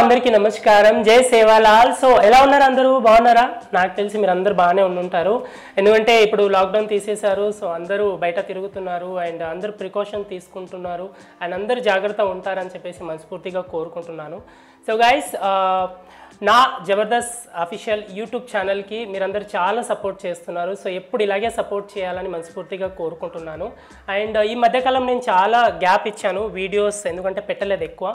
अंदर की नमस्कार जय सेवालाल। सो एला अंदरू बागुन्नारा नाकु तेलिसि मीरु अंदरू बागाने उंटारु एंदुकंटे इप्पुडु लॉकडाउन तीसेशारु। सो अंदरू बयट तिरुगुतुन्नारु अंड अंदरू प्रिकॉशन तीसुकुंटुन्नारु अंड अंदरू जाग्रत्त उंटारनि चेप्पेसि मनस्फूर्तिगा कोरुकुंटुन्नानु। सो गाइस ना जबरदस्त ऑफिशियल यूट्यूब चैनल की मीरंदरू चाला सपोर्ट चेस्तुन्नारु। सो एप्पुडु इलागे सपोर्ट चेयालनि मनस्फूर्तिगा कोरुकुंटुन्नानु। अंड ई मध्य कालम नेनु चाला गैप इच्चानु वीडियोस एंदुकंटे पेट्टलेदु एक्कुवा।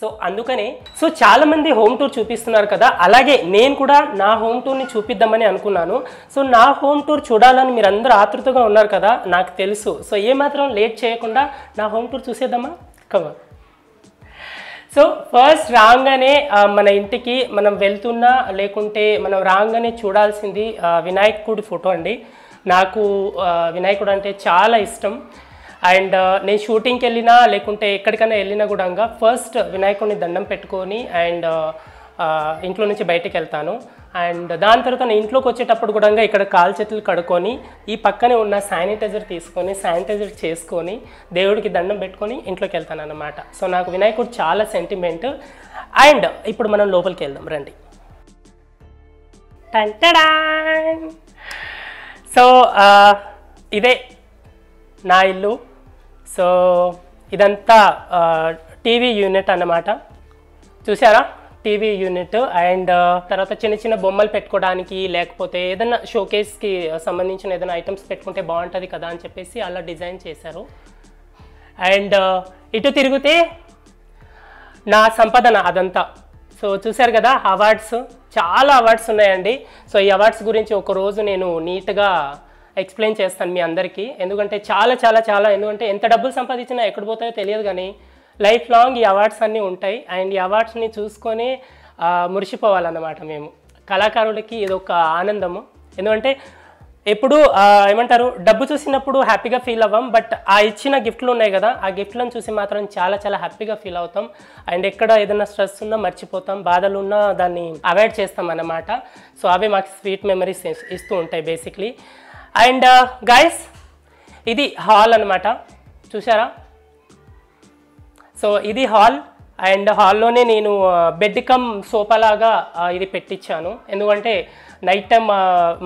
सो అందుకనే సో చాలా మంది హోమ్ టూర్ చూపిస్తున్నారు కదా, అలాగే నేను కూడా నా హోమ్ టూర్ ని చూపిద్దామని అనుకున్నాను। సో నా హోమ్ టూర్ చూడాలని మీరందరూ ఆత్రుతగా ఉన్నారు కదా నాకు తెలుసు। సో ఏ మాత్రం లేట్ చేయకుండా నా హోమ్ టూర్ చూసేద్దామా, కమ్ ఆన్। సో ఫస్ట్ రాంగనే మన ఇంటికి మనం వెళ్తున్నా లేకుంటే మనం రాంగనే చూడాల్సింది వినాయకుడి ఫోటో అండి। నాకు వినాయకుడు అంటే చాలా ఇష్టం। అండ్ నేను షూటింగ్కి వెళ్ళినా లేకుంటే ఎక్కడికైనా వెళ్ళినా కూడా ఫస్ట్ వినాయకుడిని దండం పెట్టుకొని అండ్ ఇంట్లో నుంచి బయటికి వెళ్తాను। అండ్ దాని తర్వాత నేను ఇంట్లోకి వచ్చేటప్పుడు కూడా ఇక్కడ కాలు చేతులు కడుక్కొని ఈ పక్కనే ఉన్న శానిటైజర్ తీసుకొని శానిటైజర్ చేసుకొని దేవుడికి దండం పెట్టుకొని ఇంట్లోకి వెళ్తాను అన్నమాట। సో నాకు వినాయకుడు చాలా సెంటిమెంట్। అండ్ ఇప్పుడు మనం లోపలికి వెళ్దాం రండి। టంటడాన్! సో ఇదే నా ఇల్లు। సో ఇదంతా టీవీ యూనిట్ అన్నమాట, చూసారా టీవీ యూనిట్। అండ్ తర్వాత చిన్న చిన్న బొమ్మలు పెట్టుకోవడానికి లేకపోతే ఏదైనా షోకేస్కి సంబంధించిన ఏదైనా ఐటమ్స్ పెట్టుకుంటే బాగుంటుంది కదా అని చెప్పేసి అలా డిజైన్ చేశారు। అండ్ ఇటు తిరిగితే నా సంపాదన అదంతా। సో చూసారు కదా అవార్డ్స్, చాలా అవార్డ్స్ ఉన్నాయండి। సో ఈ అవార్డ్స్ గురించి ఒకరోజు నేను నీట్గా ఎక్స్ప్లెయిన్ చేస్తాను మీ అందరికీ, ఎందుకంటే చాలా చాలా చాలా ఎందుకంటే ఎంత డబ్బులు సంపాదించినా ఎక్కడ పోతాయో తెలియదు కానీ లైఫ్ లాంగ్ ఈ అవార్డ్స్ అన్నీ ఉంటాయి। అండ్ ఈ అవార్డ్స్ని చూసుకొని మురిసిపోవాలన్నమాట మేము కళాకారులకి, ఇదొక ఆనందము। ఎందుకంటే ఎప్పుడు ఏమంటారు డబ్బు చూసినప్పుడు హ్యాపీగా ఫీల్ అవ్వం, బట్ ఆ ఇచ్చిన గిఫ్ట్లు ఉన్నాయి కదా ఆ గిఫ్ట్లను చూసి మాత్రం చాలా చాలా హ్యాపీగా ఫీల్ అవుతాం। అండ్ ఎక్కడ ఏదైనా స్ట్రెస్ ఉన్నా మర్చిపోతాం, బాధలు ఉన్నా దాన్ని అవాయిడ్ చేస్తాం అన్నమాట। సో అవే మాకు స్వీట్ మెమరీస్ ఇస్తూ ఉంటాయి బేసిక్లీ। అండ్ గైస్ ఇది హాల్ అన్నమాట, చూసారా। సో ఇది హాల్ అండ్ హాల్లోనే నేను బెడ్ కమ్ సోఫాలాగా ఇది పెట్టించాను, ఎందుకంటే నైట్ టైం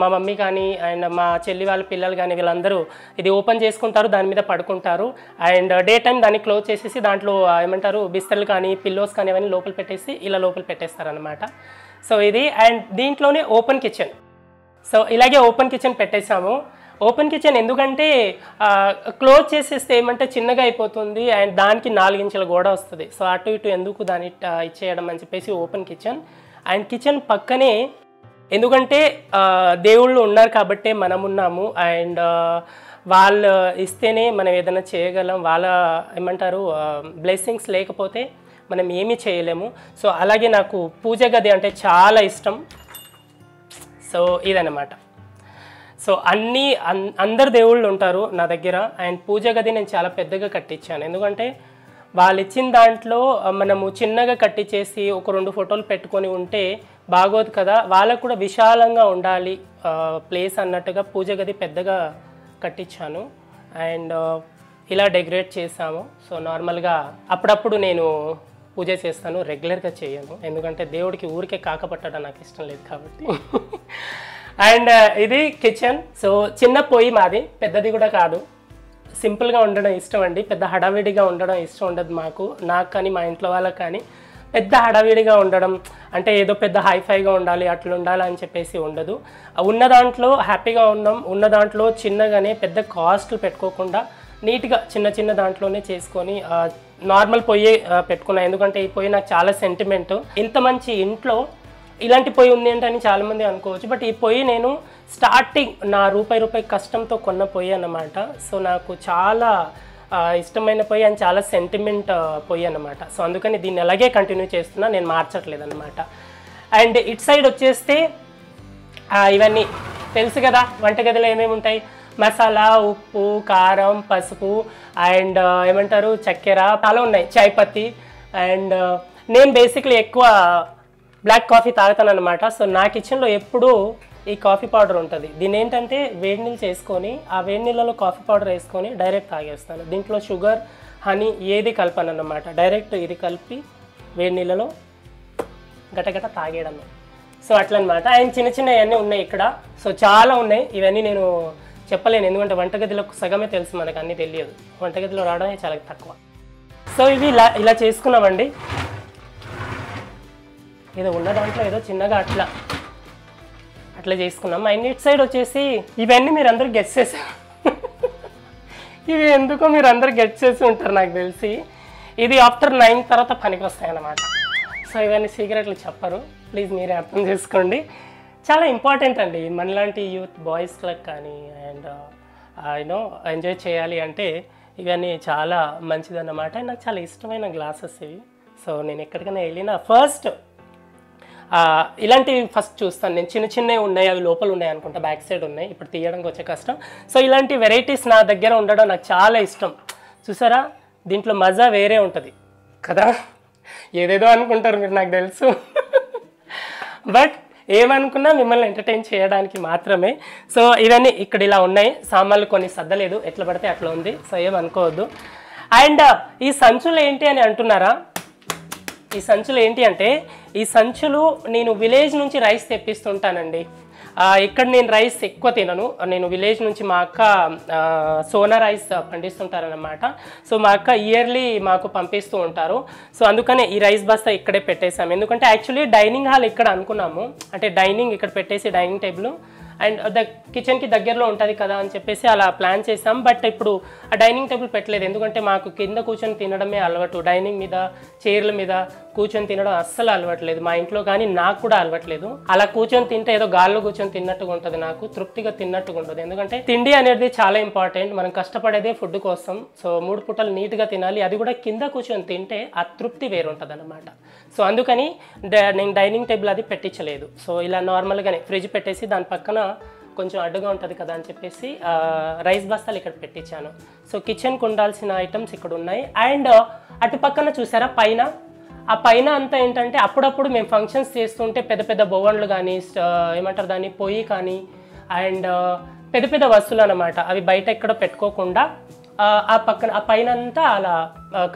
మా మమ్మీ కానీ అండ్ మా చెల్లి వాళ్ళ పిల్లలు కానీ వీళ్ళందరూ ఇది ఓపెన్ చేసుకుంటారు, దాని మీద పడుకుంటారు। అండ్ డే టైం దాన్ని క్లోజ్ చేసేసి దాంట్లో ఏమంటారు బిస్తర్లు కానీ పిల్లోస్ కానీ ఇవన్నీ లోపల పెట్టేసి ఇలా లోపల పెట్టేస్తారనమాట। సో ఇది అండ్ దీంట్లోనే ఓపెన్ కిచెన్। సో ఇలాగే ఓపెన్ కిచెన్ పెట్టేసాము। ఓపెన్ కిచెన్ ఎందుకంటే క్లోజ్ చేసేస్తే ఏమంటే చిన్నగా అయిపోతుంది అండ్ దానికి 4 ఇంచుల గోడ వస్తుంది। సో అటు ఇటు ఎందుకు దాన్ని ఇచ్చేయడం అని చెప్పేసి ఓపెన్ కిచెన్। అండ్ కిచెన్ పక్కనే ఎందుకంటే దేవుళ్ళు ఉన్నారు కాబట్టి మనం ఉన్నాము అండ్ వాళ్ళు ఇస్తేనే మనం ఏదైనా చేయగలం, వాళ్ళ ఏమంటారు బ్లెస్సింగ్స్ లేకపోతే మనం ఏమీ చేయలేము। సో అలాగే నాకు పూజ గది అంటే చాలా ఇష్టం। సో ఇదన్నమాట, సో అన్నీ అందరు దేవుళ్ళు ఉంటారు నా దగ్గర। అండ్ పూజ గది నేను చాలా పెద్దగా కట్టించాను, ఎందుకంటే వాళ్ళు ఇచ్చిన దాంట్లో మనము చిన్నగా కట్టించేసి 1-2 ఫోటోలు పెట్టుకొని ఉంటే బాగోదు కదా, వాళ్ళకు కూడా విశాలంగా ఉండాలి ప్లేస్ అన్నట్టుగా పూజ గది పెద్దగా కట్టించాను అండ్ ఇలా డెకరేట్ చేసాము। సో నార్మల్గా అప్పుడప్పుడు నేను పూజ చేస్తాను, రెగ్యులర్గా చేయను, ఎందుకంటే దేవుడికి ఊరికే కాకపట్టడం నాకు ఇష్టం లేదు కాబట్టి। అండ్ ఇది కిచెన్, సో చిన్న పొయ్యి మాది, పెద్దది కూడా కాదు, సింపుల్గా ఉండడం ఇష్టం అండి, పెద్ద హడావిడిగా ఉండడం ఇష్టం ఉండదు మాకు, నాకు కానీ మా ఇంట్లో వాళ్ళకి కానీ పెద్ద హడావిడిగా ఉండడం అంటే ఏదో పెద్ద హైఫైగా ఉండాలి అట్లా ఉండాలి అని చెప్పేసి ఉండదు। ఉన్న దాంట్లో హ్యాపీగా ఉన్నాం, ఉన్న దాంట్లో చిన్నగానే పెద్ద కాస్ట్లు పెట్టుకోకుండా నీట్గా చిన్న చిన్న దాంట్లోనే చేసుకొని నార్మల్ పొయ్యి పెట్టుకున్నాను, ఎందుకంటే ఈ పొయ్యి నాకు చాలా సెంటిమెంట్। ఇంత మంచి ఇంట్లో ఇలాంటి పొయ్యి ఉంది ఏంటని చాలామంది అనుకోవచ్చు, బట్ ఈ పొయ్యి నేను స్టార్టింగ్ నా రూపాయి కష్టంతో కొన్న పొయ్యి అన్నమాట। సో నాకు చాలా ఇష్టమైన పొయ్యి అని చాలా సెంటిమెంట్ పొయ్యి అన్నమాట। సో అందుకని దీన్ని అలాగే కంటిన్యూ చేస్తున్నా, నేను మార్చట్లేదు అన్నమాట। అండ్ ఇట్ సైడ్ వచ్చేస్తే ఇవన్నీ తెలుసు కదా వంటగదిలో ఏమేమి ఉంటాయి, మసాలా, ఉప్పు, కారం, పసుపు అండ్ ఏమంటారు చక్కెర, చాలా ఉన్నాయి, చాయ్పత్తి। అండ్ నేను బేసిక్లీ ఎక్కువ బ్లాక్ కాఫీ తాగుతాను అన్నమాట। సో నా కిచెన్లో ఎప్పుడూ ఈ కాఫీ పౌడర్ ఉంటుంది, దీని ఏంటంటే వేడి నీళ్ళు చేసుకొని ఆ వేడి నీళ్ళలో కాఫీ పౌడర్ వేసుకొని డైరెక్ట్ తాగేస్తాను, దీంట్లో షుగర్ హనీ ఏది కలపను అన్నమాట, డైరెక్ట్ ఇది కలిపి వేడి నీళ్ళలో గటగట తాగేయడం. సో అట్లనమాట ఆయన చిన్న చిన్నయన్నీ ఉన్నాయి ఇక్కడ. సో చాలా ఉన్నాయి, ఇవన్నీ నేను చెప్పలేను ఎందుకంటే వంటగదిలో సగమే తెలుసు మనకు, అన్నీ తెలియదు. వంటగదిలో రావడమే చాలా తక్కువ. సో ఇది ఇలా చేసుకున్నామండి. ఏదో ఉన్న దాంట్లో ఏదో చిన్నగా అట్లా చేసుకున్నాం. అండ్ ఇట్ సైడ్ వచ్చేసి ఇవన్నీ మీరు అందరూ గెస్ చేసారు, ఇవి ఎందుకో మీరు అందరూ గెట్ చేసి ఉంటారు నాకు తెలిసి. ఇది ఆఫ్టర్ 9 తర్వాత పనికి వస్తాయన్నమాట. సో ఇవన్నీ సీక్రెట్లు చెప్పరు, ప్లీజ్ మీరే అర్థం చేసుకోండి. చాలా ఇంపార్టెంట్ అండి మనలాంటి యూత్ బాయ్స్లకు కానీ. అండ్ యూనో ఎంజాయ్ చేయాలి అంటే ఇవన్నీ చాలా మంచిదన్నమాట. నాకు చాలా ఇష్టమైన గ్లాసెస్ ఇవి. సో నేను ఎక్కడికైనా వెళ్ళినా ఫస్ట్ ఇలాంటివి ఫస్ట్ చూస్తాను నేను. చిన్న చిన్నవి ఉన్నాయి, అవి లోపల ఉన్నాయి అనుకుంటా, బ్యాక్ సైడ్ ఉన్నాయి, ఇప్పుడు తీయడానికి వచ్చే కష్టం. సో ఇలాంటి వెరైటీస్ నా దగ్గర ఉండడం నాకు చాలా ఇష్టం. చూసారా దీంట్లో మజా వేరే ఉంటుంది కదా, ఏదేదో అనుకుంటారు మీరు నాకు తెలుసు, బట్ ఏమనుకున్నా మిమ్మల్ని ఎంటర్టైన్ చేయడానికి మాత్రమే. సో ఇవన్నీ ఇక్కడ ఇలా ఉన్నాయి, సామాన్లు కొన్ని సర్దలేదు, ఎట్లా పడితే అట్లా ఉంది, సో ఏమనుకోవద్దు. అండ్ ఈ సంచులు ఏంటి అని అంటున్నారా, ఈ సంచులు ఏంటి అంటే ఈ సంచులు నేను విలేజ్ నుంచి రైస్ తెప్పిస్తుంటానండి. ఇక్కడ నేను రైస్ ఎక్కువ తినను, నేను విలేజ్ నుంచి మా అక్క సోనా రైస్ పండిస్తుంటారనమాట. సో మా అక్క ఇయర్లీ మాకు పంపిస్తూ ఉంటారు. సో అందుకనే ఈ రైస్ బస్తా ఇక్కడే పెట్టేసాము. ఎందుకంటే యాక్చువల్లీ డైనింగ్ హాల్ ఇక్కడ అనుకున్నాము, అంటే డైనింగ్ ఇక్కడ పెట్టేసి డైనింగ్ టేబుల్ అండ్ కిచెన్కి దగ్గరలో ఉంటుంది కదా అని చెప్పేసి అలా ప్లాన్ చేసాం. బట్ ఇప్పుడు ఆ డైనింగ్ టేబుల్ పెట్టలేదు, ఎందుకంటే మాకు కింద కూర్చొని తినడమే అలవాటు, డైనింగ్ మీద చైర్ల మీద కూర్చొని తినడం అస్సలు అలవాట్లేదు మా ఇంట్లో, కానీ నాకు కూడా అలవాట్లేదు. అలా కూర్చొని తింటే ఏదో గాల్లో కూర్చొని తిన్నట్టుగా ఉంటుంది, నాకు తృప్తిగా తిన్నట్టుగా ఉంటుంది. ఎందుకంటే తిండి అనేది చాలా ఇంపార్టెంట్, మనం కష్టపడేదే ఫుడ్ కోసం. సో 3 పూటలు నీట్గా తినాలి, అది కూడా కింద కూర్చొని తింటే ఆ తృప్తి వేరుంటుంది అనమాట. సో అందుకని నేను డైనింగ్ టేబుల్ అది పెట్టించలేదు. సో ఇలా నార్మల్గానే ఫ్రిడ్జ్ పెట్టేసి దాని పక్కన కొంచెం అడ్డుగా ఉంటుంది కదా అని చెప్పేసి రైస్ బస్తాలు ఇక్కడ పెట్టించాను. సో కిచెన్కి ఉండాల్సిన ఐటమ్స్ ఇక్కడ ఉన్నాయి. అండ్ అటు పక్కన చూసారా పైన, ఆ పైన అంతా ఏంటంటే అప్పుడప్పుడు మేము ఫంక్షన్స్ చేస్తుంటే పెద్ద పెద్ద బొవన్లు కానీ ఏమంటారు దాన్ని, పొయ్యి కానీ అండ్ పెద్ద పెద్ద వస్తువులు అన్నమాట, అవి బయట ఎక్కడ పెట్టుకోకుండా ఆ పక్కన ఆ పైన అంతా అలా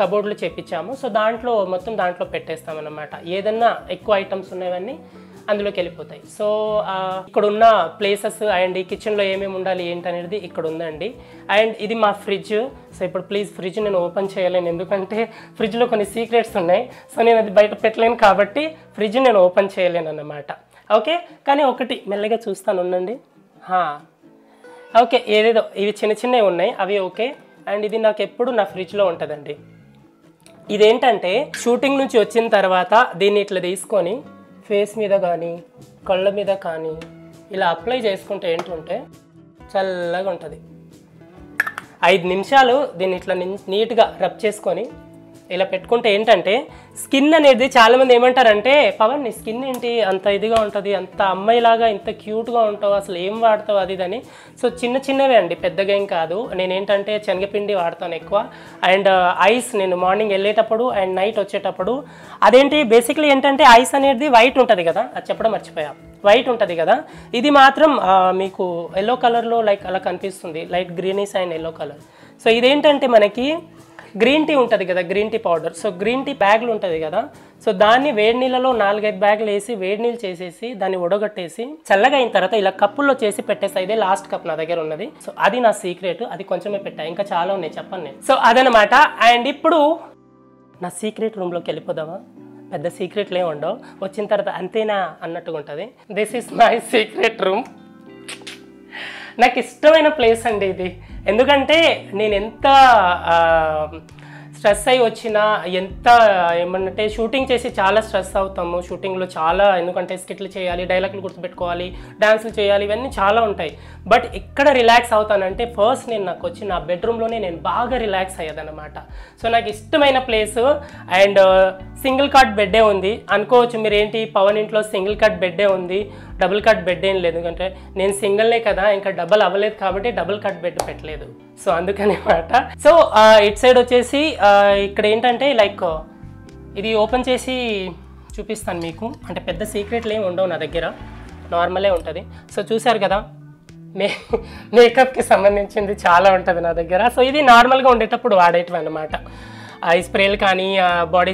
కబోర్డ్లు చేపించాము. సో దాంట్లో మొత్తం దాంట్లో పెట్టేస్తామన్నమాట, ఏదన్నా ఎక్కువ ఐటమ్స్ ఉన్నవన్నీ అందులోకి వెళ్ళిపోతాయి. సో ఇక్కడ ఉన్న ప్లేసెస్ అండ్ ఈ కిచెన్లో ఏమేమి ఉండాలి ఏంటనేది ఇక్కడ ఉందండి. అండ్ ఇది మా ఫ్రిడ్జ్. సో ఇప్పుడు ప్లీజ్ ఫ్రిడ్జ్ నేను ఓపెన్ చేయలేను, ఎందుకంటే ఫ్రిడ్జ్లో కొన్ని సీక్రెట్స్ ఉన్నాయి. సో నేను అది బయట పెట్టలేను కాబట్టి ఫ్రిడ్జ్ నేను ఓపెన్ చేయలేను అన్నమాట. ఓకే, కానీ ఒకటి మెల్లగా చూస్తాను ఉండండి. ఓకే, ఏదేదో ఇవి చిన్న చిన్నవి ఉన్నాయి అవి ఓకే. అండ్ ఇది నాకు ఎప్పుడు నా ఫ్రిడ్జ్లో ఉంటుందండి. ఇదేంటంటే షూటింగ్ నుంచి వచ్చిన తర్వాత దీన్ని ఇట్లా తీసుకొని ఫేస్ మీద కానీ కళ్ళ మీద కానీ ఇలా అప్లై చేసుకుంటే ఏంటంటే చల్లగా ఉంటుంది. 5 నిమిషాలు దీన్ని ఇట్లా నీట్గా రబ్ చేసుకొని ఇలా పెట్టుకుంటే ఏంటంటే స్కిన్ అనేది చాలామంది ఏమంటారంటే, పవన్ నీ స్కిన్ ఏంటి అంత ఇదిగా ఉంటుంది, అంత అమ్మాయిలాగా ఇంత క్యూట్గా ఉంటావు, అసలు ఏం వాడతావు అది ఇదని. సో చిన్న చిన్నవే అండి, పెద్దగా ఏం కాదు. నేనేంటంటే శనగపిండి వాడతాను ఎక్కువ అండ్ ఐస్, నేను మార్నింగ్ వెళ్ళేటప్పుడు అండ్ నైట్ వచ్చేటప్పుడు. అదేంటి బేసిక్లీ ఏంటంటే ఐస్ అనేది వైట్ ఉంటుంది కదా, అది చెప్పడం మర్చిపోయా, వైట్ ఉంటుంది కదా, ఇది మాత్రం మీకు ఎల్లో కలర్లో లైక్ అలా కనిపిస్తుంది, light greenish and yellow colour. So ఇదేంటంటే మనకి గ్రీన్ టీ ఉంటుంది కదా, green tea powder. So green tea బ్యాగులు ఉంటుంది కదా, సో దాన్ని వేడి నీళ్ళలో 4-5 బ్యాగులు వేసి వేడి నీళ్ళు చేసేసి దాన్ని ఉడగట్టేసి చల్లగా అయిన తర్వాత ఇలా కప్పుల్లో చేసి పెట్టేసి, ఇదే లాస్ట్ కప్ నా దగ్గర ఉన్నది. సో అది నా సీక్రెట్, అది కొంచెమే పెట్టా, ఇంకా చాలా ఉన్నాయి చెప్పండి నేను. సో అదనమాట. అండ్ ఇప్పుడు నా సీక్రెట్ రూమ్లోకి వెళ్ళిపోదామా, పెద్ద సీక్రెట్లే ఉండవు, వచ్చిన తర్వాత అంతేనా అన్నట్టుగా ఉంటుంది. This is my secret room. నాకు ఇష్టమైన ప్లేస్ అండి ఇది, ఎందుకంటే నేను ఎంత స్ట్రెస్ అయి వచ్చినా, ఎంత ఏమంటే షూటింగ్ చేసి చాలా స్ట్రెస్ అవుతాము షూటింగ్లో చాలా, ఎందుకంటే స్కిట్లు చేయాలి, డైలాగ్లు గుర్తుపెట్టుకోవాలి, డ్యాన్సులు చేయాలి, ఇవన్నీ చాలా ఉంటాయి. బట్ ఇక్కడ రిలాక్స్ అవుతానంటే ఫస్ట్ నేను నాకు వచ్చి నా బెడ్రూమ్లోనే నేను బాగా రిలాక్స్ అయ్యేదన్నమాట. సో నాకు ఇష్టమైన ప్లేసు. అండ్ సింగిల్ కార్ట్ బెడ్డే ఉంది అనుకోవచ్చు మీరు, ఏంటి పవన్ ఇంట్లో సింగిల్ కార్ట్ బెడ్డే ఉంది, డబుల్ కార్ట్ బెడ్ ఏం లేదు, ఎందుకంటే నేను సింగిల్నే కదా, ఇంకా డబల్ అవ్వలేదు కాబట్టి డబుల్ కార్ట్ బెడ్ పెట్టలేదు. సో అందుకనే మాట. సో ఇట్ సైడ్ వచ్చేసి ఇక్కడ ఏంటంటే లైక్ ఇది ఓపెన్ చేసి చూపిస్తాను మీకు, అంటే పెద్ద సీక్రెట్లు ఏమి ఉండవు నా దగ్గర, నార్మలే ఉంటుంది. సో చూసారు కదా మేకప్కి సంబంధించింది చాలా ఉంటుంది నా దగ్గర. సో ఇది నార్మల్గా ఉండేటప్పుడు వాడేటివి అన్నమాట. స్ప్రేలు కానీ బాడీ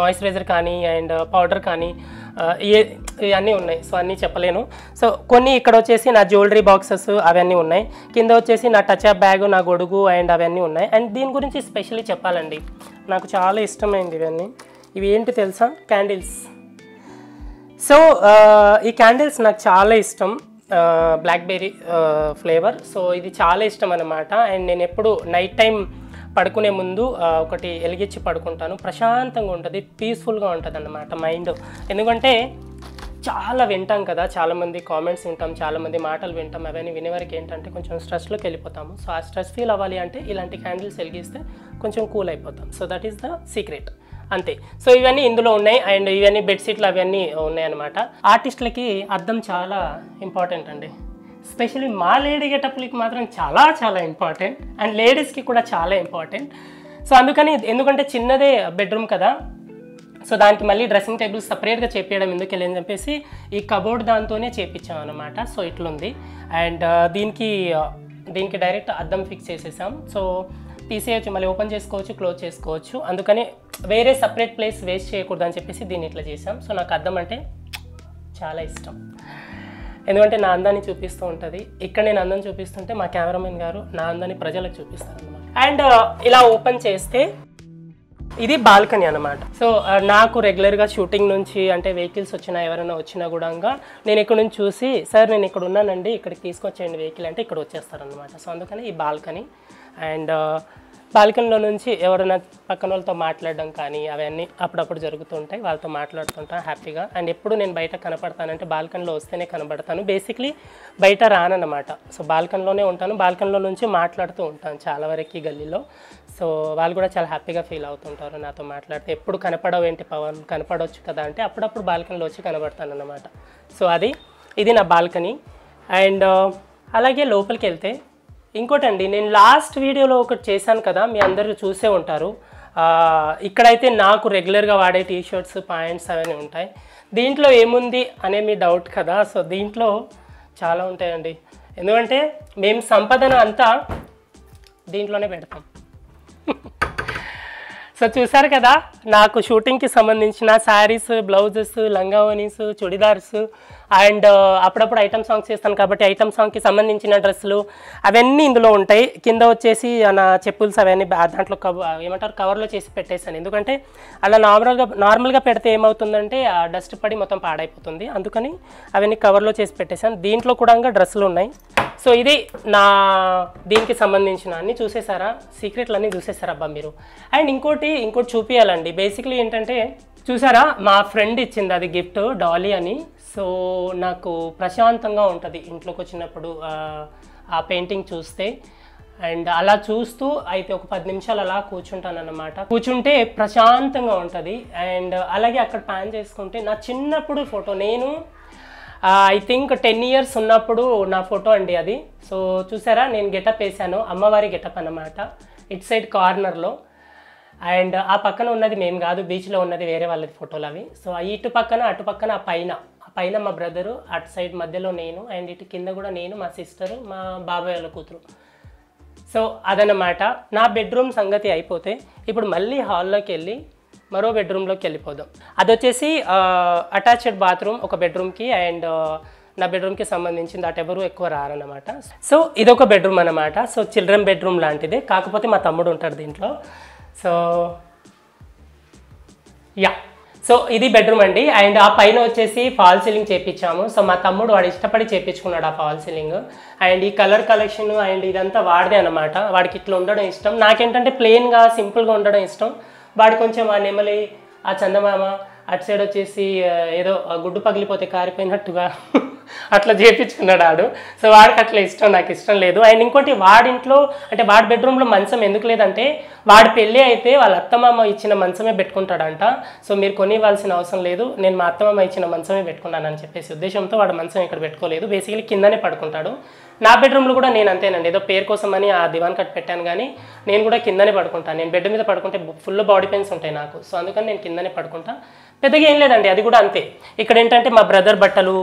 మాయిశ్చరైజర్ కానీ అండ్ పౌడర్ కానీ ఇవన్నీ ఉన్నాయి. సో అన్నీ చెప్పలేను. సో కొన్ని ఇక్కడ వచ్చేసి నా జ్యువెలరీ బాక్సెస్ అవన్నీ ఉన్నాయి, కింద వచ్చేసి నా టచ్ అప్ బ్యాగ్, నా గొడుగు అండ్ అవన్నీ ఉన్నాయి. అండ్ దీని గురించి స్పెషల్లీ చెప్పాలండి, నాకు చాలా ఇష్టమైంది ఇవన్నీ. ఇవి ఏంటి తెలుసా? క్యాండిల్స్. సో ఈ క్యాండిల్స్ నాకు చాలా ఇష్టం, బ్లాక్బెర్రీ ఫ్లేవర్. సో ఇది చాలా ఇష్టం అన్నమాట. అండ్ నేను ఎప్పుడు నైట్ టైం పడుకునే ముందు ఒకటి వెలిగించి పడుకుంటాను. ప్రశాంతంగా ఉంటుంది, పీస్ఫుల్గా ఉంటుంది అన్నమాట మైండ్. ఎందుకంటే చాలా వింటాం కదా, చాలామంది కామెంట్స్ వింటాం, చాలామంది మాటలు వింటాం. అవన్నీ వినేవరకు ఏంటంటే కొంచెం స్ట్రెస్లోకి వెళ్ళిపోతాము. సో ఆ స్ట్రెస్ ఫీల్ అవ్వాలి అంటే ఇలాంటి క్యాండిల్స్ వెలిగిస్తే కొంచెం కూల్ అయిపోతాం. So that is the secret, అంతే. సో ఇవన్నీ ఇందులో ఉన్నాయి. అండ్ ఇవన్నీ బెడ్షీట్లు అవన్నీ ఉన్నాయన్నమాట. ఆర్టిస్టులకి అద్దం చాలా ఇంపార్టెంట్ అండి, స్పెషల్లీ మా లేడీ గెటప్లకి మాత్రం చాలా చాలా ఇంపార్టెంట్. అండ్ లేడీస్కి కూడా చాలా ఇంపార్టెంట్. సో అందుకని, ఎందుకంటే చిన్నదే బెడ్రూమ్ కదా, సో దానికి మళ్ళీ డ్రెస్సింగ్ టేబుల్ సపరేట్గా చేపించడం ఎందుకు వెళ్ళని చెప్పేసి ఈ కబోర్డ్ దాంతోనే చేపించాం అనమాట. సో ఇట్లుంది. అండ్ దీనికి డైరెక్ట్ అద్దం ఫిక్స్ చేసేసాం. సో తీసేయచ్చు, మళ్ళీ ఓపెన్ చేసుకోవచ్చు, క్లోజ్ చేసుకోవచ్చు. అందుకని వేరే సపరేట్ ప్లేస్ వేస్ట్ చేయకూడదని చెప్పేసి దీన్ని ఇట్లా చేసాం. సో నాకు అద్దం అంటే చాలా ఇష్టం, ఎందుకంటే నా అందాన్ని చూపిస్తూ ఉంటుంది. ఇక్కడ నేను అందం చూపిస్తుంటే మా కెమెరామెన్ గారు నా అందాన్ని ప్రజలకు చూపిస్తారు అనమాట. అండ్ ఇలా ఓపెన్ చేస్తే ఇది బాల్కనీ అనమాట. సో నాకు రెగ్యులర్గా షూటింగ్ నుంచి అంటే వెహికల్స్ వచ్చినా ఎవరైనా వచ్చినా కూడా నేను ఇక్కడ నుంచి చూసి, సార్ నేను ఇక్కడ ఉన్నానండి, ఇక్కడికి తీసుకొచ్చేయండి వెహికల్ అంటే ఇక్కడ వచ్చేస్తారనమాట. సో అందుకని ఈ బాల్కనీ. అండ్ బాల్కనీలో నుంచి ఎవరైనా పక్కన వాళ్ళతో మాట్లాడడం కానీ అవన్నీ అప్పుడప్పుడు జరుగుతుంటాయి, వాళ్ళతో మాట్లాడుతుంటాను హ్యాపీగా. అండ్ ఎప్పుడు నేను బయట కనపడతానంటే బాల్కనీలో వస్తేనే కనపడతాను, బేసిక్లీ బయట రానన్నమాట. సో బాల్కనీలోనే ఉంటాను, బాల్కనీలో నుంచి మాట్లాడుతూ ఉంటాను చాలా వరకు గల్లీలో. సో వాళ్ళు కూడా చాలా హ్యాపీగా ఫీల్ అవుతుంటారు నాతో మాట్లాడితే. ఎప్పుడు కనపడవు ఏంటి పవన్, కనపడవచ్చు కదా అంటే అప్పుడప్పుడు బాల్కనీలో వచ్చి కనపడతాను అన్నమాట. సో ఇది నా బాల్కనీ. అండ్ అలాగే లోపలికి వెళ్తే ఇంకోటండి, నేను లాస్ట్ వీడియోలో ఒకటి చేశాను కదా, మీ అందరూ చూసే ఉంటారు. ఇక్కడైతే నాకు రెగ్యులర్గా వాడే టీ షర్ట్స్, ప్యాంట్స్ అవన్నీ ఉంటాయి. దీంట్లో ఏముంది అనే మీ డౌట్ కదా. సో దీంట్లో చాలా ఉంటాయండి, ఎందుకంటే మేము సంపదన అంతా దీంట్లోనే పెడతాం. సో చూసారు కదా, నాకు షూటింగ్కి సంబంధించిన శారీస్, బ్లౌజెస్, లంగావోనీస్, చుడిదార్స్ అండ్ అప్పుడప్పుడు ఐటమ్ సాంగ్స్ చేస్తాను కాబట్టి ఐటమ్ సాంగ్కి సంబంధించిన డ్రెస్సులు అవన్నీ ఇందులో ఉంటాయి. కింద వచ్చేసి నా చెప్పుల్స్ అవన్నీ దాంట్లో ఏమంటారు కవర్లో చేసి పెట్టేశాను, ఎందుకంటే అలా నార్మల్గా పెడితే ఏమవుతుందంటే ఆ డస్ట్ పడి మొత్తం పాడైపోతుంది. అందుకని అవన్నీ కవర్లో చేసి పెట్టేశాను. దీంట్లో కూడా డ్రెస్సులు ఉన్నాయి. సో ఇది నా దీనికి సంబంధించిన అన్నీ చూసేసారా, సీక్రెట్లు అన్నీ చూసేసారా అబ్బా మీరు. అండ్ ఇంకోటి చూపించాలండి. బేసిక్లీ ఏంటంటే చూసారా, మా ఫ్రెండ్ ఇచ్చింది అది గిఫ్ట్, డాలీ అని. సో నాకు ప్రశాంతంగా ఉంటుంది ఇంట్లోకి వచ్చినప్పుడు ఆ పెయింటింగ్ చూస్తే. అండ్ అలా చూస్తూ అయితే ఒక 10 నిమిషాలు అలా కూర్చుంటాను అన్నమాట. కూర్చుంటే ప్రశాంతంగా ఉంటుంది. అండ్ అలాగే అక్కడ ప్యాన్ చేసుకుంటే నా చిన్నప్పుడు ఫోటో, నేను ఐ థింక్ 10 years ఉన్నప్పుడు నా ఫోటో అండి అది. సో చూసారా, నేను గెటప్ వేసాను, అమ్మవారి గెటప్ అన్నమాట, ఇట్ సైడ్ కార్నర్లో. అండ్ ఆ పక్కన ఉన్నది మేము కాదు, బీచ్లో ఉన్నది వేరే వాళ్ళది ఫోటోలు అవి. సో ఇటు పక్కన అటు పక్కన ఆ పైన మా బ్రదరు, అటు సైడ్ మధ్యలో నేను, అండ్ ఇటు కింద కూడా నేను, మా సిస్టరు, మా బాబాయ్ వాళ్ళ కూతురు. సో అదనమాట నా బెడ్రూమ్ సంగతి అయిపోతే, ఇప్పుడు మళ్ళీ హాల్లోకి వెళ్ళి మరో బెడ్రూమ్లోకి వెళ్ళిపోదాం. అదొచ్చేసి అటాచ్డ్ బాత్రూమ్ ఒక బెడ్రూమ్కి. అండ్ నా బెడ్రూమ్కి సంబంధించింది అటు ఎవరు ఎక్కువ రారనమాట. సో ఇదొక బెడ్రూమ్ అనమాట. సో చిల్డ్రన్ బెడ్రూమ్ లాంటిదే, కాకపోతే మా తమ్ముడు ఉంటాడు దీంట్లో. సో యా, సో ఇది బెడ్రూమ్ అండి. అండ్ ఆ పైన వచ్చేసి ఫాల్ సీలింగ్ చేయించాము. సో మా తమ్ముడు వాడు ఇష్టపడి చేయించుకున్నాడు ఆ ఫాల్ సీలింగ్. అండ్ ఈ కలర్ కలెక్షన్ అండ్ ఇదంతా వాడిదే అనమాట. వాడికి ఇట్లా ఉండడం ఇష్టం, నాకేంటంటే ప్లెయిన్గా సింపుల్గా ఉండడం ఇష్టం. వాడు కొంచెం ఆ నెమలి, ఆ చందమామ, అటు సైడ్ వచ్చేసి ఏదో గుడ్డు పగిలిపోతే కారిపోయినట్టుగా అట్లా చేయించుకున్నాడు వాడు. సో వాడికి అట్లా ఇష్టం, నాకు ఇష్టం లేదు. అండ్ ఇంకోటి వాడింట్లో అంటే వాడి బెడ్రూమ్లో మంచం ఎందుకు లేదంటే, వాడి పెళ్ళి అయితే వాళ్ళ అత్తమామ ఇచ్చిన మంచమే పెట్టుకుంటాడంట. సో మీరు కొనివ్వాల్సిన అవసరం లేదు, నేను మా అత్తమామ ఇచ్చిన మంచమే పెట్టుకున్నానని చెప్పేసి ఉద్దేశంతో వాడు మంచం ఇక్కడ పెట్టుకోలేదు, బేసికలీ కిందనే పడుకుంటాడు. నా బెడ్రూమ్లో కూడా నేను అంతేనండి, ఏదో పేరు కోసం అని ఆ దివాన్ కట్ పెట్టాను కానీ నేను కూడా కిందనే పడుకుంటాను. నేను బెడ్ మీద పడుకుంటే ఫుల్ బాడీ పెయిన్స్ ఉంటాయి నాకు, సో అందుకని నేను కిందనే పడుకుంటాను. పెద్దగా ఏం లేదండి అది కూడా అంతే ఇక్కడ ఏంటంటే మా బ్రదర్ బట్టలు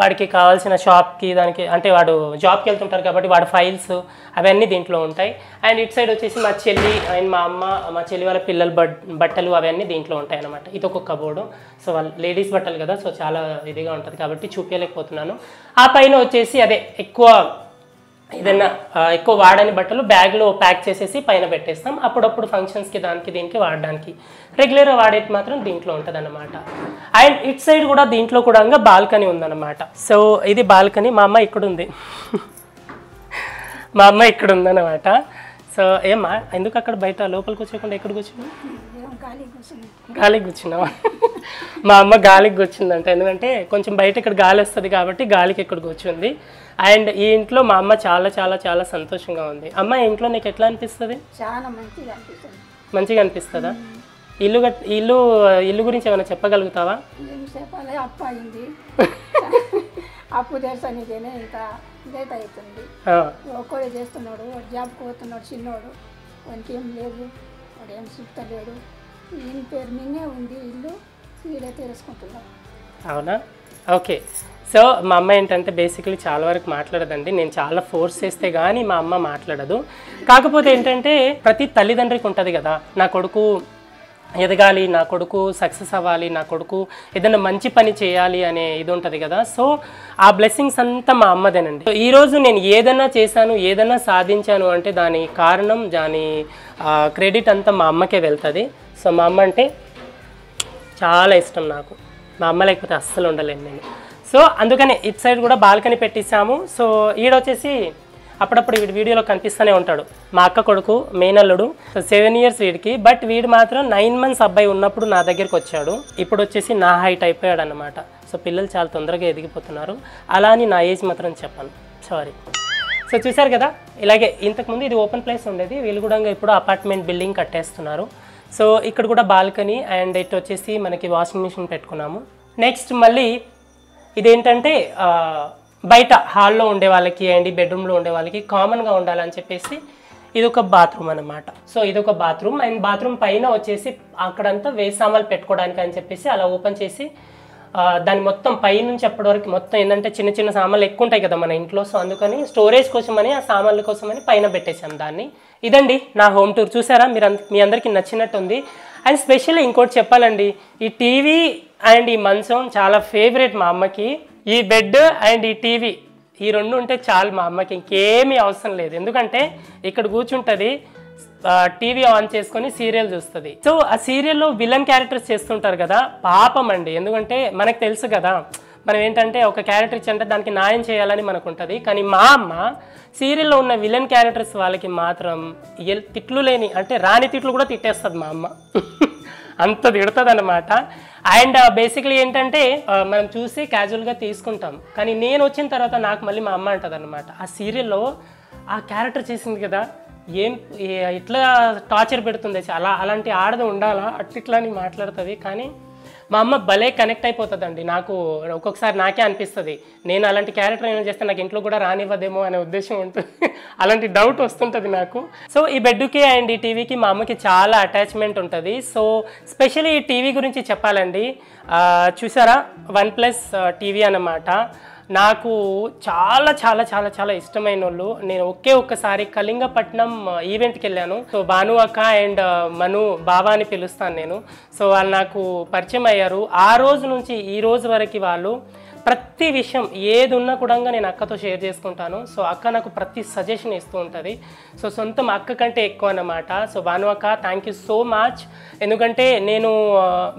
వాడికి కావాల్సిన షాప్ కి దానికి అంటే వాడు జాబ్ కి వెళ్తుంటారు కాబట్టి వాడి ఫైల్స్ అవన్నీ దీంట్లో ఉంటాయి అండ్ ఇట్ సైడ్ వచ్చేసి మా చెల్లి అండ్ మా అమ్మ మా చెల్లి వాళ్ళ పిల్లల బట్టలు అవన్నీ దీంట్లో ఉంటాయి అన్నమాట ఇది ఒక కబోర్డ్ సో వాళ్ళ లేడీస్ బట్టలు కదా సో చాలా ఇదిగా ఉంటుంది కాబట్టి చూపించలేకపోతున్నాను ఆ పైన వచ్చేసి అదే ఎక్కువ ఏదైనా ఎక్కువ వాడని బట్టలు బ్యాగ్ లో ప్యాక్ చేసేసి పైన పెట్టేస్తాం అప్పుడప్పుడు ఫంక్షన్స్ కి దానికి దీనికి వాడడానికి రెగ్యులర్ గా వాడేది మాత్రం దీంట్లో ఉంటదన్నమాట అండ్ ఇట్ సైడ్ కూడా దీంట్లో కూడాంగా బాల్కనీ ఉందన్నమాట సో ఇది బాల్కనీ మా అమ్మ ఇక్కడ ఉంది మా అమ్మ ఇక్కడ ఉందన్నమాట సో ఏమా ఎందుకు అక్కడ బయట లోపలికి వచ్చేకుండా ఎక్కడికి వచ్చింది గాలికి కూర్చున్నావా మా అమ్మ గాలికి కూర్చుందంట ఎందుకంటే కొంచెం బయట ఇక్కడ గాలి వస్తుంది కాబట్టి గాలికి ఇక్కడ కూర్చుంది అండ్ ఈ ఇంట్లో మా అమ్మ చాలా చాలా చాలా సంతోషంగా ఉంది అమ్మ ఇంట్లో నీకు ఎట్లా అనిపిస్తుంది మంచిగా అనిపిస్తుందా ఇల్లు ఇల్లు ఇల్లు గురించి ఏమైనా చెప్పగలుగుతావా అప్పు చేసానిదేనే ఇంత డేట్ అవుతుంది ఒక్కడే చేస్తున్నాడు జాబ్కి పోతున్నాడు చిన్నోడు వానికేం లేదు వాడు ఏం చూస్తలేడు ఈయన పేరు మీదే ఉంది ఇల్లు వీడే తెలుసుకుంటున్నాడు అవునా ఓకే సో మా అమ్మ ఏంటంటే బేసికలీ చాలా వరకు మాట్లాడదండి నేను చాలా ఫోర్స్ చేస్తే కానీ మా అమ్మ మాట్లాడదు కాకపోతే ఏంటంటే ప్రతి తల్లిదండ్రికి ఉంటుంది కదా నా కొడుకు ఎదగాలి నా కొడుకు సక్సెస్ అవ్వాలి నా కొడుకు ఏదైనా మంచి పని చేయాలి అనే ఇది ఉంటుంది కదా సో ఆ బ్లెస్సింగ్స్ అంతా మా అమ్మదేనండి సో ఈరోజు నేను ఏదైనా చేశాను ఏదైనా సాధించాను అంటే దాని కారణం దాని క్రెడిట్ అంతా మా అమ్మకే వెళ్తుంది సో మా అమ్మ అంటే చాలా ఇష్టం నాకు మా అమ్మ లేకపోతే అస్సలు ఉండలేను నేను సో అందుకనే ఇటు సైడ్ కూడా బాల్కనీ పెట్టేసాము సో ఈడొచ్చేసి అప్పుడప్పుడు వీడి వీడియోలో కనిపిస్తూనే ఉంటాడు మా అక్క కొడుకు మేనల్లుడు 7 years వీడికి బట్ వీడు మాత్రం 9 months అబ్బాయి ఉన్నప్పుడు నా దగ్గరికి వచ్చాడు ఇప్పుడు వచ్చేసి నా హైట్ అయిపోయాడు అనమాట సో పిల్లలు చాలా తొందరగా ఎదిగిపోతున్నారు అలా అని నా ఏజ్ మాత్రం చెప్పాను సారీ సో చూశారు కదా ఇలాగే ఇంతకుముందు ఇది ఓపెన్ ప్లేస్ ఉండేది వీళ్ళు కూడా ఇప్పుడు అపార్ట్మెంట్ బిల్డింగ్ కట్టేస్తున్నారు సో ఇక్కడ కూడా బాల్కనీ అండ్ ఇటు వచ్చేసి మనకి వాషింగ్ మిషన్ పెట్టుకున్నాము నెక్స్ట్ మళ్ళీ ఇదేంటంటే బయట హాల్లో ఉండే వాళ్ళకి అండ్ బెడ్రూమ్లో ఉండే వాళ్ళకి కామన్గా ఉండాలని చెప్పేసి ఇదొక బాత్రూమ్ అనమాట సో ఇదొక బాత్రూమ్ అండ్ బాత్రూమ్ పైన వచ్చేసి అక్కడంతా వేస్ట్ సామాన్లు పెట్టుకోవడానికి అని చెప్పేసి అలా ఓపెన్ చేసి దాని మొత్తం పైనుంచి అప్పటి వరకు మొత్తం ఏంటంటే చిన్న చిన్న సామాన్లు ఎక్కువ ఉంటాయి కదా మన ఇంట్లో సో అందుకని స్టోరేజ్ కోసమని ఆ సామాన్ల కోసమని పైన పెట్టేశాం దాన్ని ఇదండి నా హోమ్ టూర్ చూసారా మీరు మీ అందరికీ నచ్చినట్టు ఉంది అండ్ స్పెషల్ ఇంకోటి చెప్పాలండి ఈ టీవీ అండ్ ఈ మంచం చాలా ఫేవరెట్ మా అమ్మకి ఈ బెడ్ అండ్ ఈ టీవీ ఈ రెండు ఉంటే చాలు మా అమ్మకి ఇంకేమీ అవసరం లేదు ఎందుకంటే ఇక్కడ కూర్చుంటుంది టీవీ ఆన్ చేసుకొని సీరియల్ చూస్తుంది సో ఆ సీరియల్లో విలన్ క్యారెక్టర్స్ చేస్తుంటారు కదా పాపం అండి ఎందుకంటే మనకు తెలుసు కదా మనం ఏంటంటే ఒక క్యారెక్టర్ ఇచ్చంటే దానికి న్యాయం చేయాలని మనకు ఉంటుంది కానీ మా అమ్మ సీరియల్లో ఉన్న విలన్ క్యారెక్టర్స్ వాళ్ళకి మాత్రం తిట్లు లేని అంటే రాని తిట్లు కూడా తిట్టేస్తుంది మా అమ్మ అంత తిడుతుంది అనమాట అండ్ బేసిక్లీ ఏంటంటే మనం చూసి క్యాజువల్గా తీసుకుంటాం కానీ నేను వచ్చిన తర్వాత నాకు మళ్ళీ మా అమ్మ అంటుంది అనమాట ఆ సీరియల్లో ఆ క్యారెక్టర్ చేసింది కదా ఏం ఇట్లా టార్చర్ పెడుతుంది అలా అలాంటి ఆడది ఉండాలా అట్లా అని మాట్లాడుతుంది కానీ మా అమ్మ భలే కనెక్ట్ అయిపోతుందండి నాకు ఒక్కొక్కసారి నాకే అనిపిస్తుంది నేను అలాంటి క్యారెక్టర్ ఏమైనా చేస్తే నాకు ఇంట్లో కూడా రానివ్వదేమో అనే ఉద్దేశం ఉంటుంది అలాంటి డౌట్ వస్తుంటుంది నాకు సో ఈ బెడ్కి అండ్ ఈ టీవీకి మా అమ్మకి చాలా అటాచ్మెంట్ ఉంటుంది సో స్పెషల్లీ ఈ టీవీ గురించి చెప్పాలండి చూసారా 1+ టీవీ అన్నమాట నాకు చాలా చాలా చాలా చాలా ఇష్టమైన వాళ్ళు నేను ఒక్కసారి కళింగపట్నం ఈవెంట్కి వెళ్ళాను సో భాను అక్క అండ్ మను బావా అని పిలుస్తాను నేను సో వాళ్ళు నాకు పరిచయం అయ్యారు ఆ రోజు నుంచి ఈ రోజు వరకు వాళ్ళు ప్రతి విషయం ఏది ఉన్నా కూడా నేను అక్కతో షేర్ చేసుకుంటాను సో అక్క నాకు ప్రతి సజెషన్ ఇస్తూ ఉంటుంది సో సొంతం అక్క కంటే ఎక్కువ అన్నమాట సో భాను అక్క థ్యాంక్ యూ సో మచ్ ఎందుకంటే నేను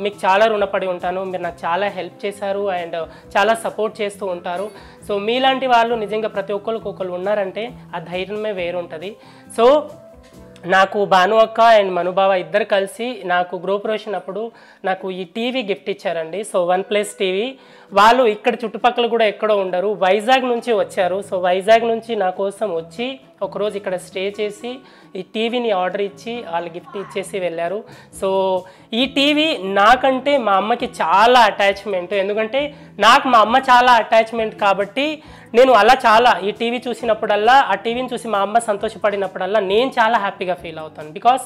మీకు చాలా రుణపడి ఉంటాను మీరు నాకు చాలా హెల్ప్ చేశారు అండ్ చాలా సపోర్ట్ చేస్తూ ఉంటారు సో మీలాంటి వాళ్ళు నిజంగా ప్రతి ఒక్కరికి ఒకళ్ళు ఉన్నారంటే ఆ ధైర్యమే వేరుంటుంది సో నాకు భాను అక్క అండ్ మనుబావ ఇద్దరు కలిసి నాకు గృహప్రవేశం అప్పుడు నాకు ఈ టీవీ గిఫ్ట్ ఇచ్చారండి సో 1+ టీవీ వాళ్ళు ఇక్కడ చుట్టుపక్కల కూడా ఎక్కడో ఉండరు వైజాగ్ నుంచి వచ్చారు సో వైజాగ్ నుంచి నా కోసం వచ్చి ఒకరోజు ఇక్కడ స్టే చేసి ఈ టీవీని ఆర్డర్ ఇచ్చి వాళ్ళు గిఫ్ట్ ఇచ్చేసి వెళ్ళారు సో ఈ టీవీ నాకంటే మా అమ్మకి చాలా అటాచ్మెంట్ ఎందుకంటే నాకు మా అమ్మ చాలా అటాచ్మెంట్ కాబట్టి నేను అలా చాలా ఈ టీవీ చూసినప్పుడల్లా ఆ టీవీని చూసి మా అమ్మ సంతోషపడినప్పుడల్లా నేను చాలా హ్యాపీగా ఫీల్ అవుతాను బికాస్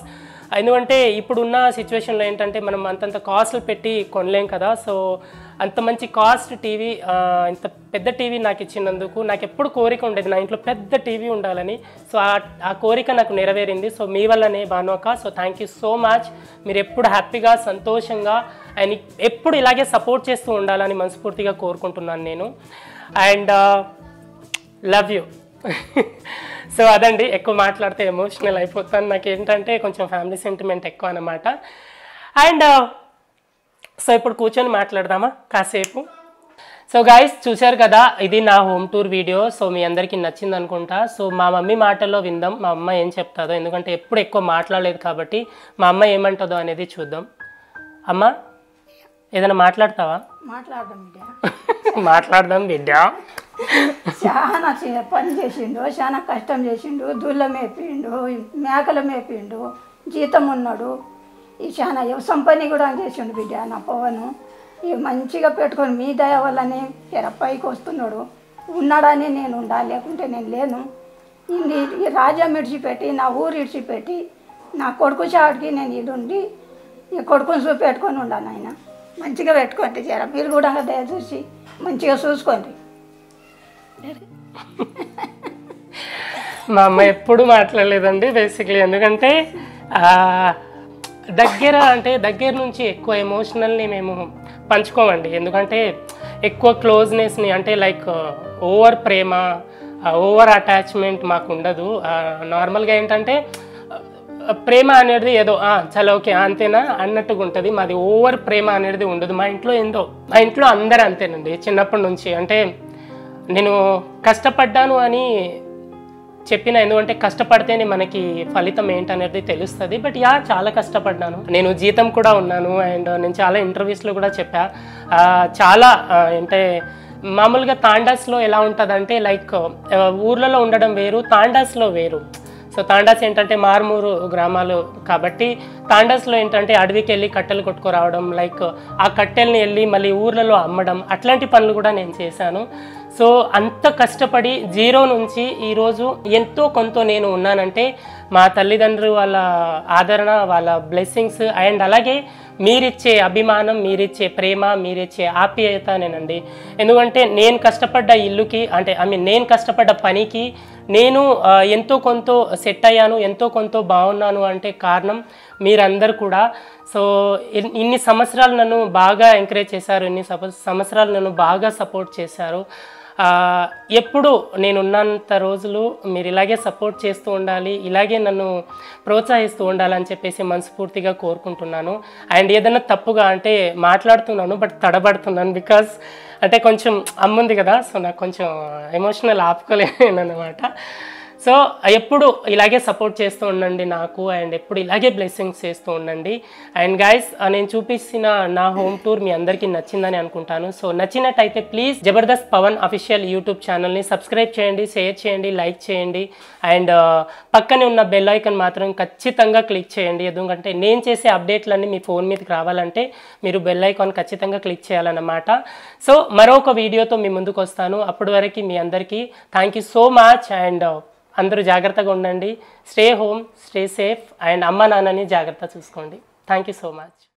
ఎందుకంటే ఇప్పుడున్న సిచువేషన్ లో ఏంటంటే మనం అంతంత కాస్ట్లు పెట్టి కొనలేం కదా। సో అంత మంచి కాస్ట్ టీవీ ఇంత పెద్ద టీవీ నాకు ఇచ్చినందుకు నాకు ఎప్పుడు కోరిక ఉండేది నా ఇంట్లో పెద్ద టీవీ ఉండాలని। సో ఆ కోరిక నాకు నెరవేరింది। సో మీ వల్లనే బానోక, సో థాంక్యూ సో మచ్। మీరు ఎప్పుడు హ్యాపీగా సంతోషంగా అండ్ ఎప్పుడు ఇలాగే సపోర్ట్ చేస్తూ ఉండాలని మనస్ఫూర్తిగా కోరుకుంటున్నాను నేను। And love you. సో అదండి, ఎక్కువ మాట్లాడితే ఎమోషనల్ అయిపోతాను। నాకేంటంటే కొంచెం ఫ్యామిలీ సెంటిమెంట్ ఎక్కువ అన్నమాట। అండ్ సో ఇప్పుడు కూర్చొని మాట్లాడదామా కాసేపు? సో గైస్ చూశారు కదా, ఇది నా హోమ్ టూర్ వీడియో। సో మీ అందరికీ నచ్చింది అనుకుంటా। సో మా మమ్మీ మాటల్లో విందాం, మా అమ్మ ఏం చెప్తాదో, ఎందుకంటే ఎప్పుడు ఎక్కువ మాట్లాడలేదు కాబట్టి మా అమ్మ ఏమంటుందో అనేది చూద్దాం। అమ్మ ఏదైనా మాట్లాడతావా? మాట్లాడదాం బిడ్డా। చాలా పని చేసిండు, చాలా కష్టం చేసిండు, దూళ్ళ మేపిండు, మేకలు మేపిండు, జీతం ఉన్నాడు, ఈ చాలా వ్యవసాయం పని కూడా చేసిండు బిడ్డ నా పవను। ఇవి మంచిగా పెట్టుకొని మీ దయ వల్లనే తెరపైకి వస్తున్నాడు, ఉన్నాడని నేను ఉండాలి, లేకుంటే నేను లేను। ఈ రాజ్యం ఇడిచిపెట్టి నా ఊరు ఇడిచిపెట్టి నా కొడుకు చావుడికి నేను ఇది ఉండి ఈ కొడుకుని చూపెట్టుకొని ఉండాను। ఆయన మంచిగా పెట్టుకోండి జర, మీరు కూడా దయ చూసి మంచిగా చూసుకోండి। మా అమ్మ ఎప్పుడు మాట్లాడలేదండి బేసిక్లీ, ఎందుకంటే దగ్గర అంటే దగ్గర నుంచి ఎక్కువ ఎమోషనల్ని మేము పంచుకోమండి, ఎందుకంటే ఎక్కువ క్లోజ్నెస్ని అంటే లైక్ ఓవర్ ప్రేమ ఓవర్ అటాచ్మెంట్ మాకు ఉండదు। నార్మల్గా ఏంటంటే ప్రేమ అనేది ఏదో చాలా ఓకే అంతేనా అన్నట్టుగా ఉంటుంది, మాది ఓవర్ ప్రేమ అనేది ఉండదు। మా ఇంట్లో ఏందో మా ఇంట్లో అందరూ అంతేనండి చిన్నప్పటి నుంచి। అంటే నేను కష్టపడ్డాను అని చెప్పిన, ఎందుకంటే కష్టపడితేనే మనకి ఫలితం ఏంటనేది తెలుస్తుంది। బట్ యా చాలా కష్టపడ్డాను నేను, జీతం కూడా ఉన్నాను అండ్ నేను చాలా ఇంటర్వ్యూస్లో కూడా చెప్పా। చాలా అంటే మామూలుగా తాండాస్లో ఎలా ఉంటుందంటే లైక్ ఊర్లలో ఉండడం వేరు, తాండాస్లో వేరు। సో తాండాస్ ఏంటంటే మారుమూరు గ్రామాలు కాబట్టి తాండాస్లో ఏంటంటే అడవికి వెళ్ళి కట్టెలు కొట్టుకురావడం, లైక్ ఆ కట్టెల్ని వెళ్ళి మళ్ళీ ఊర్లలో అమ్మడం, అట్లాంటి పనులు కూడా నేను చేశాను। సో అంత కష్టపడి జీరో నుంచి ఈరోజు ఎంతో కొంత నేను ఉన్నానంటే మా తల్లిదండ్రులు వాళ్ళ ఆదరణ, వాళ్ళ బ్లెస్సింగ్స్ అండ్ అలాగే మీరిచ్చే అభిమానం, మీరిచ్చే ప్రేమ, మీరిచ్చే ఆప్యాయతనేనండి। ఎందుకంటే నేను కష్టపడ్డ ఇల్లుకి అంటే ఐ మీన్ నేను కష్టపడ్డ పనికి నేను ఎంతో కొంత సెట్ అయ్యాను, ఎంతో కొంత బాగున్నాను అంటే కారణం మీరందరూ కూడా। సో ఇన్ని సంవత్సరాలు నన్ను బాగా ఎంకరేజ్ చేశారు, ఇన్ని సంవత్సరాలు నన్ను బాగా సపోర్ట్ చేశారు। ఎప్పుడు నేనున్నంత రోజులు మీరు ఇలాగే సపోర్ట్ చేస్తూ ఉండాలి, ఇలాగే నన్ను ప్రోత్సహిస్తూ ఉండాలని చెప్పేసి మనస్ఫూర్తిగా కోరుకుంటున్నాను। అండ్ ఏదైనా తప్పుగా అంటే మాట్లాడుతున్నాను బట్ తడబడుతున్నాను, బికాస్ అంటే కొంచెం అమ్ముంది కదా, సో నాకు కొంచెం ఎమోషనల్ ఆపుకోలేను అన్నమాట। సో ఎప్పుడు ఇలాగే సపోర్ట్ చేస్తూ ఉండండి నాకు, అండ్ ఎప్పుడు ఇలాగే బ్లెస్సింగ్స్ చేస్తూ ఉండండి। అండ్ గైస్ నేను చూపించిన నా హోమ్ టూర్ మీ అందరికీ నచ్చిందని అనుకుంటాను। సో నచ్చినట్టయితే please Jabardasth Pavan official YouTube ఛానల్ని సబ్స్క్రైబ్ చేయండి, షేర్ చేయండి, లైక్ చేయండి అండ్ పక్కనే ఉన్న బెల్ ఐకాన్ మాత్రం ఖచ్చితంగా క్లిక్ చేయండి, ఎందుకంటే నేను చేసే అప్డేట్లన్నీ మీ ఫోన్ మీదకి రావాలంటే మీరు బెల్ ఐకాన్ ఖచ్చితంగా క్లిక్ చేయాలన్నమాట। సో మరొక వీడియోతో మీ ముందుకు వస్తాను, అప్పటి వరకు మీ అందరికీ thank you so much and అందరూ జాగ్రత్తగా ఉండండి, stay home, stay safe and అమ్మ నాన్నని జాగ్రత్త చూసుకోండి। Thank you so much.